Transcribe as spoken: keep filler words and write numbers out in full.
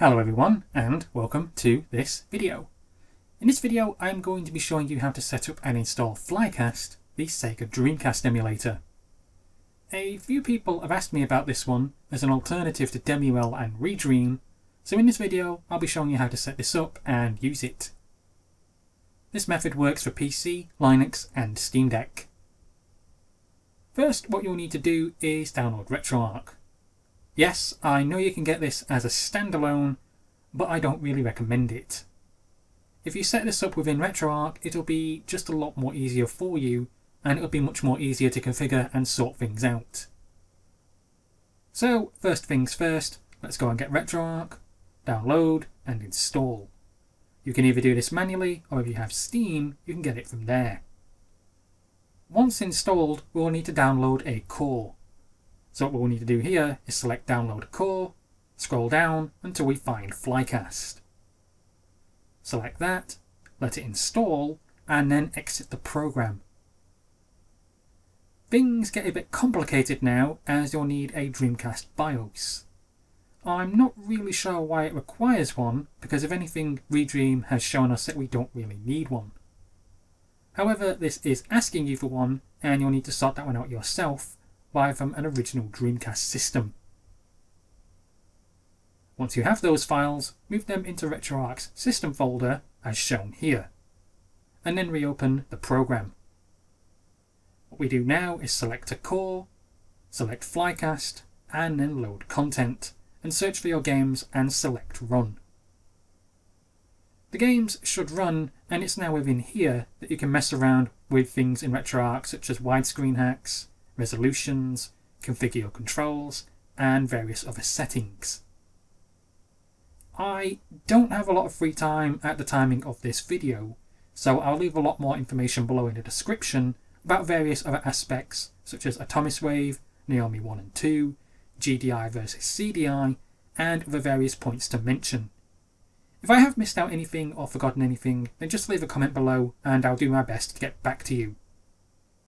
Hello everyone and welcome to this video. In this video I'm going to be showing you how to set up and install Flycast, the Sega Dreamcast emulator. A few people have asked me about this one as an alternative to Demul and ReDream, so in this video I'll be showing you how to set this up and use it. This method works for P C, Linux and Steam Deck. First, what you'll need to do is download RetroArch. Yes, I know you can get this as a standalone, but I don't really recommend it. If you set this up within RetroArch, it'll be just a lot more easier for you, and it'll be much more easier to configure and sort things out. So, first things first, let's go and get RetroArch, download, and install. You can either do this manually, or if you have Steam, you can get it from there. Once installed, we'll need to download a core. So what we'll need to do here is select download core, scroll down until we find Flycast. Select that, let it install, and then exit the program. Things get a bit complicated now as you'll need a Dreamcast BIOS. I'm not really sure why it requires one, because if anything, ReDream has shown us that we don't really need one. However, this is asking you for one, and you'll need to sort that one out yourself, buy from an original Dreamcast system. Once you have those files, move them into RetroArch's system folder as shown here, and then reopen the program. What we do now is select a core, select Flycast, and then load content, and search for your games and select run. The games should run, and it's now within here that you can mess around with things in RetroArch such as widescreen hacks, resolutions, configure your controls, and various other settings. I don't have a lot of free time at the timing of this video, so I'll leave a lot more information below in the description about various other aspects such as AtomisWave, Naomi one and two, G D I versus C D I, and the various points to mention. If I have missed out anything or forgotten anything, then just leave a comment below and I'll do my best to get back to you.